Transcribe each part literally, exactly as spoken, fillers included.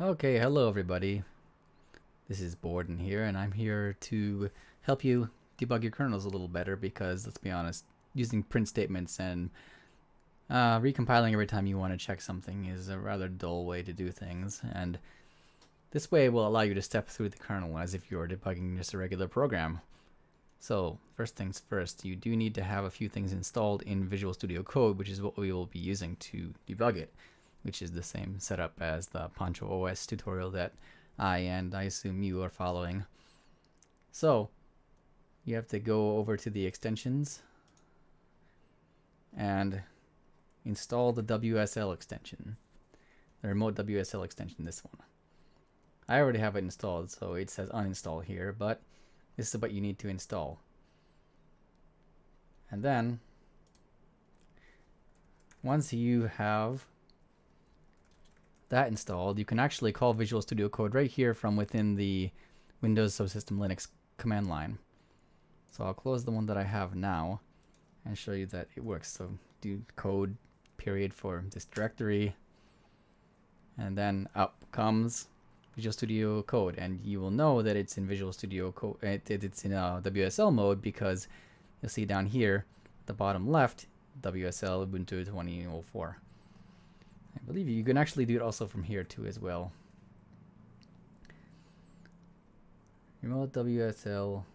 Okay, hello everybody. This is borrrden here, and I'm here to help you debug your kernels a little better because, let's be honest, using print statements and uh, recompiling every time you want to check something is a rather dull way to do things, and this way will allow you to step through the kernel as if you were debugging just a regular program. So, first things first, you do need to have a few things installed in Visual Studio Code, which is what we will be using to debug it, which is the same setup as the Poncho O S tutorial that I and I assume you are following. So you have to go over to the extensions and install the W S L extension, the remote W S L extension, this one. I already have it installed, so it says uninstall here, but this is what you need to install. And then once you have that installed, you can actually call Visual Studio Code right here from within the Windows Subsystem Linux command line. So I'll close the one that I have now and show you that it works. So do code period for this directory, and then up comes Visual Studio Code, and you will know that it's in Visual Studio Code. It, it, it's in uh, W S L mode because you'll see down here at the bottom left, W S L Ubuntu twenty oh four. I believe you can actually do it also from here too as well. Remote W S L.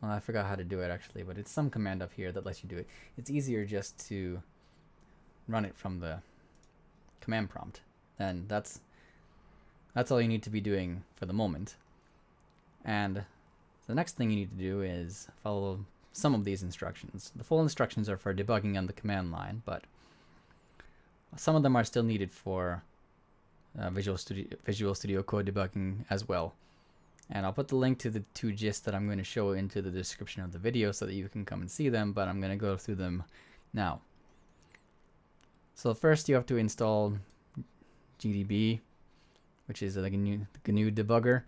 Well, I forgot how to do it actually, but it's some command up here that lets you do it. It's easier just to run it from the command prompt, and that's that's all you need to be doing for the moment. And the next thing you need to do is follow some of these instructions. The full instructions are for debugging on the command line, but some of them are still needed for uh, Visual Studio, Visual Studio Code debugging as well. And I'll put the link to the two gists that I'm going to show into the description of the video so that you can come and see them, but I'm going to go through them now. So first you have to install G D B, which is the G N U, the G N U debugger,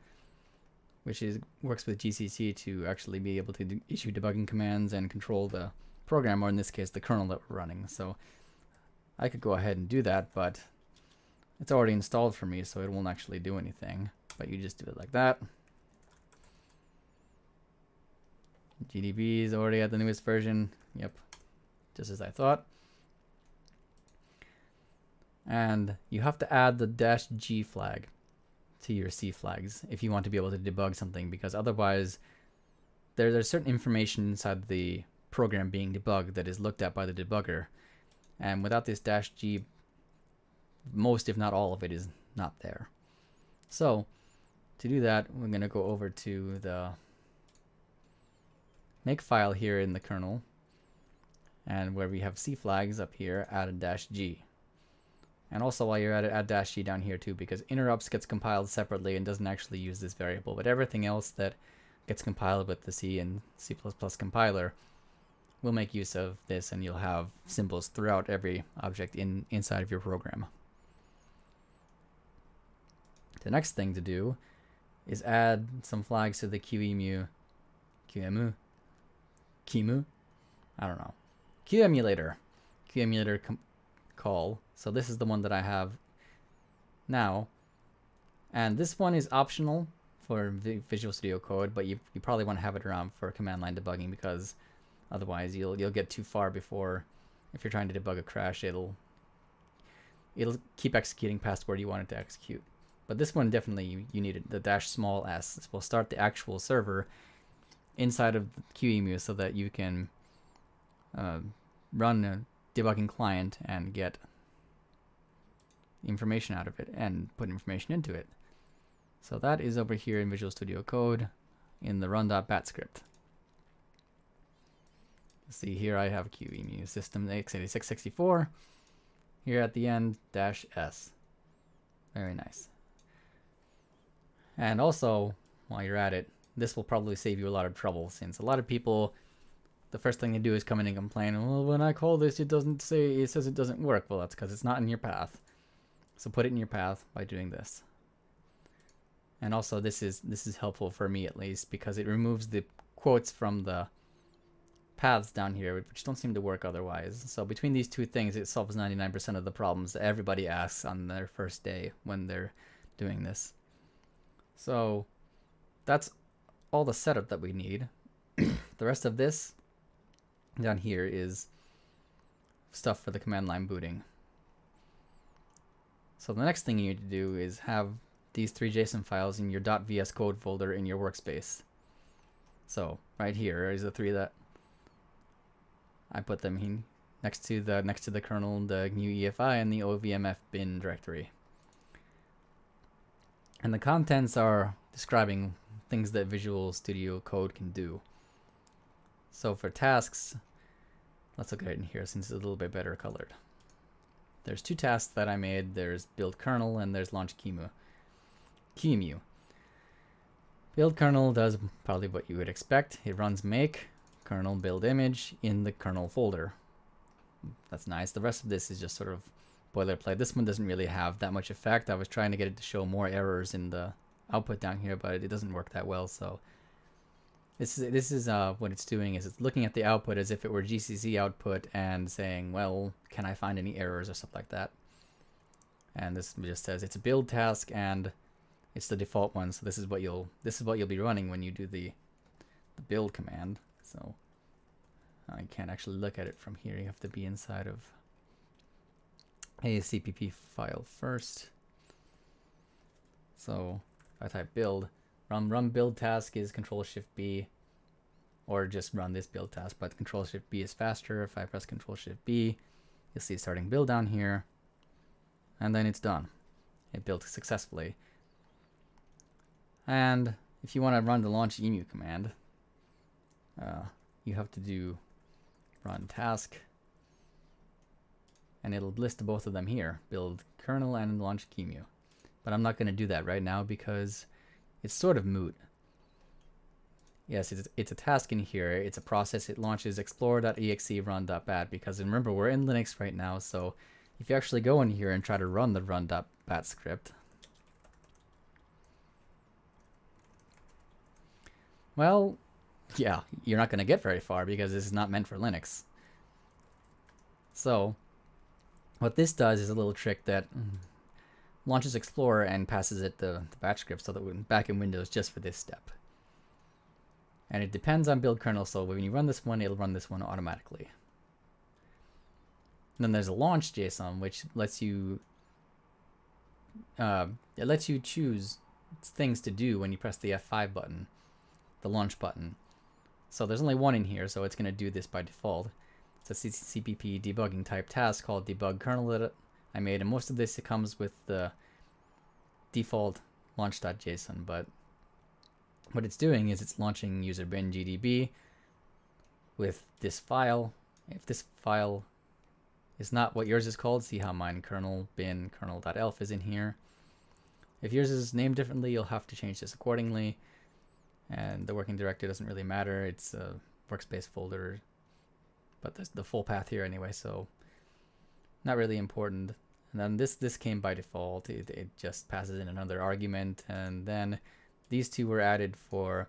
which is works with G C C to actually be able to do, issue debugging commands and control the program, or in this case the kernel that we're running. So I could go ahead and do that, but it's already installed for me, so it won't actually do anything. But you just do it like that. G D B is already at the newest version. Yep, just as I thought. And you have to add the dash G flag to your C flags if you want to be able to debug something, because otherwise there, there's certain information inside the program being debugged that is looked at by the debugger. And without this dash G, most if not all of it is not there. So to do that, we're going to go over to the makefile here in the kernel, and where we have C flags up here, add a dash G. And also while you're at it, add dash G down here too, because interrupts gets compiled separately and doesn't actually use this variable, but everything else that gets compiled with the C and C plus plus compiler we'll make use of this, and you'll have symbols throughout every object in inside of your program. The next thing to do is add some flags to the QEMU, QEMU, QEMU, I don't know, QEmulator, QEmulator call. So this is the one that I have now, and this one is optional for Visual Studio Code, but you, you probably want to have it around for command line debugging, because otherwise, you'll you'll get too far before, if you're trying to debug a crash, it'll it'll keep executing past where you want it to execute. But this one definitely you, you need it. The dash small s. This will start the actual server inside of QEMU, so that you can uh, run a debugging client and get information out of it and put information into it. So that is over here in Visual Studio Code in the run dot bat script. See here, I have QEMU system x eighty-six sixty-four. Here at the end, dash S. Very nice. And also, while you're at it, this will probably save you a lot of trouble, since a lot of people, the first thing they do is come in and complain, well, when I call this, it doesn't say, it says it doesn't work. Well, that's because it's not in your path. So put it in your path by doing this. And also, this is this is helpful for me at least, because it removes the quotes from the paths down here, which don't seem to work otherwise. So between these two things, it solves ninety-nine percent of the problems that everybody asks on their first day when they're doing this. So that's all the setup that we need. The rest of this down here is stuff for the command line booting. So the next thing you need to do is have these three JSON files in your .vs code folder in your workspace. So right here is the three that I put them in next to the next to the kernel, the G N U E F I, and the O V M F bin directory. And the contents are describing things that Visual Studio Code can do. So for tasks, let's look at it in here since it's a little bit better colored. There's two tasks that I made. There's build kernel and there's launch Q E M U. Q E M U. Build kernel does probably what you would expect. It runs make kernel build image in the kernel folder. That's nice. The rest of this is just sort of boilerplate. This one doesn't really have that much effect. I was trying to get it to show more errors in the output down here, but it doesn't work that well. So this is this is uh, what it's doing is it's looking at the output as if it were G C C output and saying, well, can I find any errors or stuff like that? And this just says it's a build task and it's the default one. So this is what you'll this is what you'll be running when you do the, the build command. So I can't actually look at it from here. You have to be inside of a C P P file first. So if I type build, run, run build task is Control-Shift-B, or just run this build task, but Control-Shift-B is faster. If I press Control-Shift-B, you'll see starting build down here, and then it's done. It built successfully. And if you want to run the launch E M U command, Uh, you have to do run task, and it'll list both of them here, build kernel and launch Q E M U. But I'm not going to do that right now because it's sort of moot. Yes, it's, it's a task in here. It's a process. It launches explorer.exe run.bat because remember, we're in Linux right now. So if you actually go in here and try to run the run.bat script, well, yeah, you're not going to get very far because this is not meant for Linux. So what this does is a little trick that launches Explorer and passes it the, the batch script so that we're back in Windows just for this step. And it depends on build kernel, so when you run this one, it'll run this one automatically. And then there's a launch JSON, which lets you uh, it lets you choose things to do when you press the F five button, the launch button. So there's only one in here, so it's going to do this by default. It's a C P P debugging type task called debug kernel that I made, and most of this it comes with the default launch.json, but what it's doing is it's launching user bin G D B with this file. If this file is not what yours is called, see how mine kernel bin kernel.elf is in here. If yours is named differently, you'll have to change this accordingly. And the working directory doesn't really matter. It's a workspace folder, but there's the full path here anyway, so not really important. And then this this came by default. It, it just passes in another argument, and then these two were added for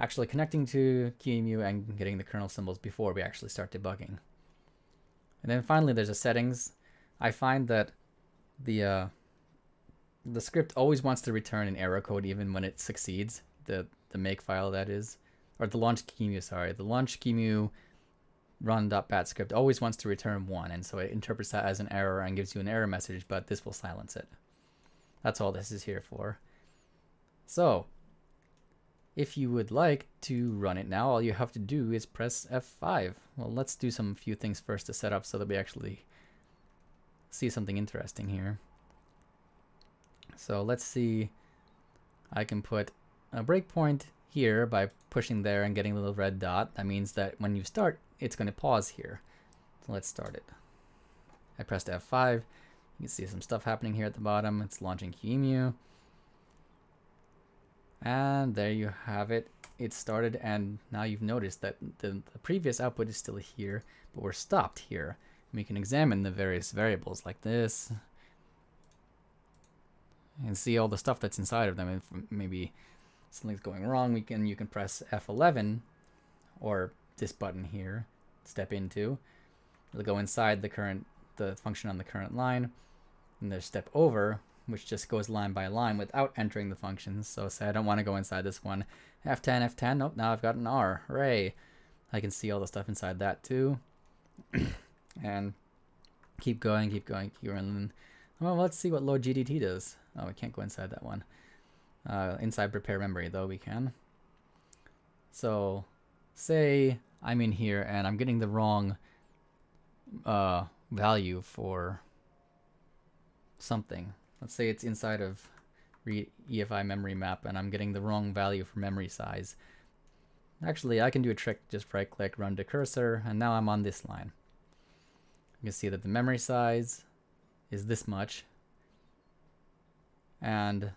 actually connecting to Q E M U and getting the kernel symbols before we actually start debugging. And then finally, there's a settings. I find that the uh, the script always wants to return an error code even when it succeeds. The the make file that is, or the launch Q E M U, sorry, the launch Q E M U run.bat script always wants to return one, and so it interprets that as an error and gives you an error message, but this will silence it. That's all this is here for. So if you would like to run it now, all you have to do is press F five. Well, let's do some few things first to set up so that we actually see something interesting here. So let's see, I can put a breakpoint here by pushing there and getting a little red dot. That means that when you start, it's going to pause here. So let's start it. I pressed F five. You can see some stuff happening here at the bottom. It's launching Q E M U. And there you have it. It started, and now you've noticed that the, the previous output is still here, but we're stopped here. And we can examine the various variables like this and see all the stuff that's inside of them. If maybe something's going wrong, we can you can press F eleven or this button here, step into. It'll go inside the current, the function on the current line, and there's step over, which just goes line by line without entering the functions. So say I don't want to go inside this one. F ten, F ten, nope, now I've got an R, hooray. I can see all the stuff inside that too. And keep going, keep going, keep going. Well, let's see what load G D T does. Oh, we can't go inside that one. Uh, inside prepare memory though, we can. So say I'm in here and I'm getting the wrong uh, value for something. Let's say it's inside of E F I memory map and I'm getting the wrong value for memory size. Actually, I can do a trick, just right click, run to cursor, and now I'm on this line. You can see that the memory size is this much, and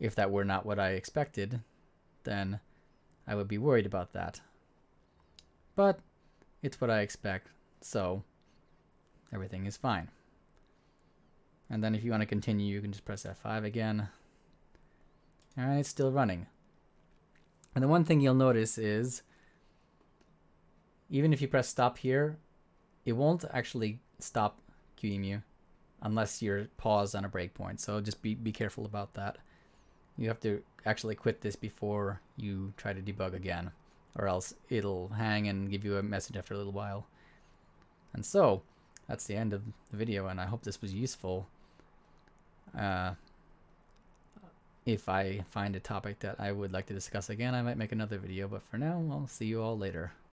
if that were not what I expected, then I would be worried about that. But it's what I expect, so everything is fine. And then if you want to continue, you can just press F five again. And it's still running. And the one thing you'll notice is, even if you press stop here, it won't actually stop Q E M U unless you're paused on a breakpoint. So just be, be careful about that. You have to actually quit this before you try to debug again, or else it'll hang and give you a message after a little while. And so that's the end of the video, and I hope this was useful. Uh, if I find a topic that I would like to discuss again, I might make another video, but for now, I'll see you all later.